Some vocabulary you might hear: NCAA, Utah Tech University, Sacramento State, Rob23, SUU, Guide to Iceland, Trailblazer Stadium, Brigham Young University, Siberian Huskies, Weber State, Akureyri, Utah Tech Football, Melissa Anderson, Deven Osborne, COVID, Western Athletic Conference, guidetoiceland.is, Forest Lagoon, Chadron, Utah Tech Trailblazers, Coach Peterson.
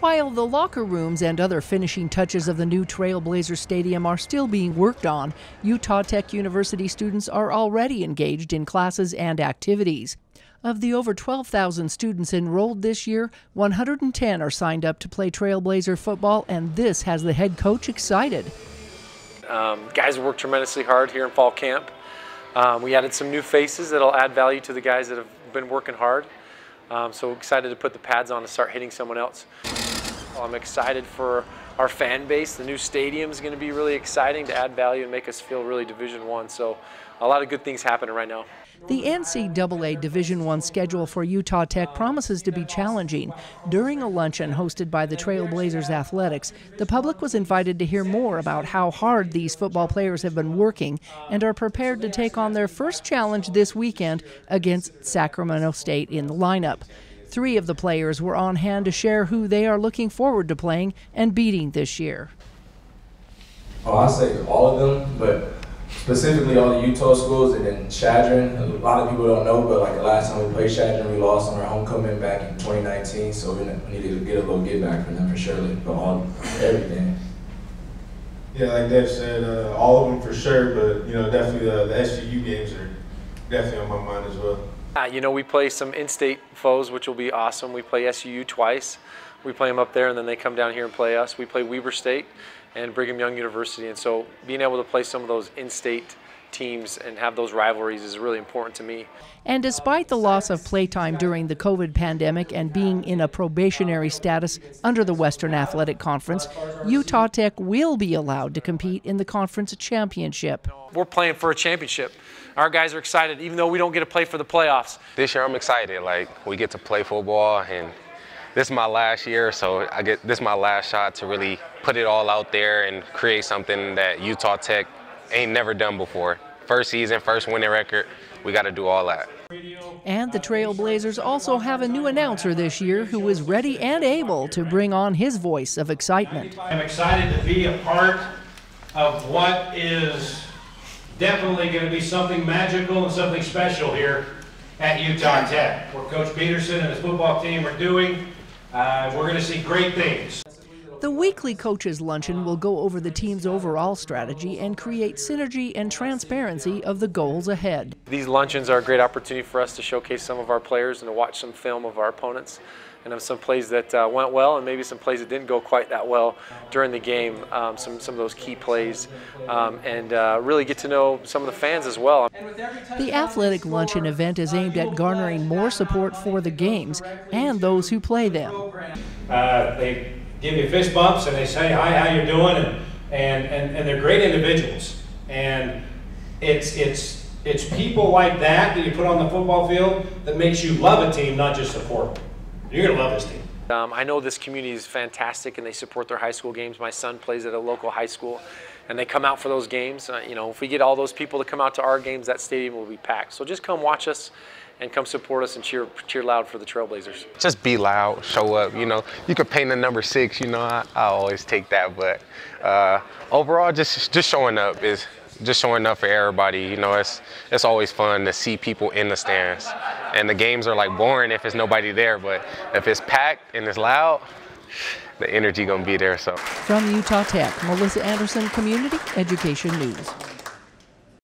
While the locker rooms and other finishing touches of the new Trailblazer Stadium are still being worked on, Utah Tech University students are already engaged in classes and activities. Of the over 12,000 students enrolled this year, 110 are signed up to play Trailblazer football, and this has the head coach excited. Guys worked tremendously hard here in fall camp. We added some new faces that'll add value to the guys that have been working hard. So excited to put the pads on and start hitting someone else. I'm excited for our fan base. The new stadium is going to be really exciting to add value and make us feel really Division I. So a lot of good things happening right now. The NCAA Division I schedule for Utah Tech promises to be challenging. During a luncheon hosted by the Trailblazers Athletics, the public was invited to hear more about how hard these football players have been working and are prepared to take on their first challenge this weekend against Sacramento State in the lineup. Three of the players were on hand to share who they are looking forward to playing and beating this year. Oh, I say all of them, but specifically all the Utah schools, and then Chadron. A lot of people don't know, but like the last time we played Chadron, we lost on our homecoming back in 2019, so we needed to get a little get back from them for surely, but everything. Yeah, like Dev said, all of them for sure, but you know, definitely the SUU games are definitely on my mind as well. You know, we play some in-state foes, which will be awesome. We play SUU twice. We play them up there, and then they come down here and play us. We play Weber State and Brigham Young University, and so being able to play some of those in-state teams and have those rivalries is really important to me. And despite the loss of playtime during the COVID pandemic and being in a probationary status under the Western Athletic Conference, Utah Tech will be allowed to compete in the conference championship. We're playing for a championship. Our guys are excited, even though we don't get to play for the playoffs. This year I'm excited. Like, we get to play football, and this is my last year, so this is my last shot to really put it all out there and create something that Utah Tech ain't never done before. First season, first winning record, we got to do all that. And the Trailblazers also have a new announcer this year who is ready and able to bring on his voice of excitement. I'm excited to be a part of what is definitely going to be something magical and something special here at Utah Tech. What Coach Peterson and his football team are doing, we're going to see great things. The weekly coaches' luncheon will go over the team's overall strategy and create synergy and transparency of the goals ahead. These luncheons are a great opportunity for us to showcase some of our players and to watch some film of our opponents and of some plays that went well and maybe some plays that didn't go quite that well during the game, some of those key plays, and really get to know some of the fans as well. The athletic luncheon event is aimed at garnering more support for the games and those who play them. They give you fist bumps and they say, hi, how you doing? And they're great individuals. And it's people like that you put on the football field that makes you love a team, not just support them. You're gonna love this team. I know this community is fantastic and they support their high school games. My son plays at a local high school and they come out for those games. You know, if we get all those people to come out to our games, that stadium will be packed. So just come watch us and come support us and cheer loud for the Trailblazers. Just be loud, show up, you know. You could paint the number 6, you know, I always take that, but overall just showing up is just showing up for everybody, you know. It's always fun to see people in the stands. And the games are like boring if there's nobody there, but if it's packed and it's loud, the energy gonna be there, so. From Utah Tech, Melissa Anderson, Community Education News.